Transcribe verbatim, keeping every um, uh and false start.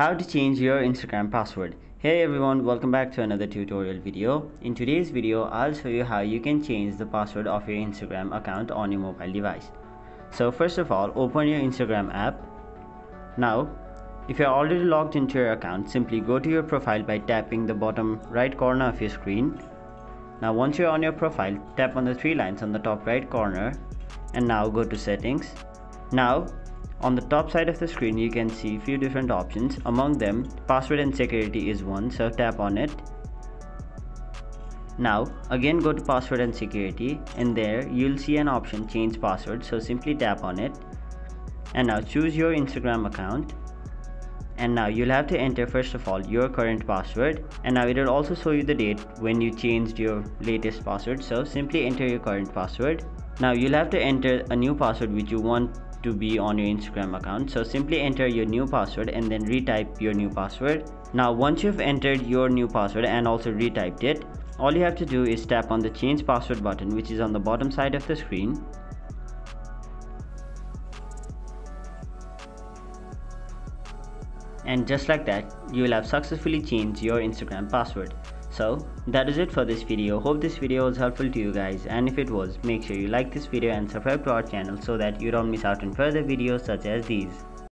How to change your Instagram password. Hey everyone, welcome back to another tutorial video. In today's video, I'll show you how you can change the password of your Instagram account on your mobile device. So first of all, open your Instagram app. Now, if you're already logged into your account, simply go to your profile by tapping the bottom right corner of your screen. Now once you're on your profile, tap on the three lines on the top right corner and now go to settings. Now, on the top side of the screen, you can see few different options. Among them, password and security is one, so tap on it. Now, again go to password and security, and there you'll see an option change password, so simply tap on it. And now choose your Instagram account. And now you'll have to enter first of all your current password, and now it'll also show you the date when you changed your latest password, so simply enter your current password. Now you'll have to enter a new password which you want to be on your Instagram account, so simply enter your new password and then retype your new password. Now once you've entered your new password and also retyped it, all you have to do is tap on the change password button which is on the bottom side of the screen. And just like that, you will have successfully changed your Instagram password. So that is it for this video. Hope this video was helpful to you guys, and if it was, make sure you like this video and subscribe to our channel so that you don't miss out on further videos such as these.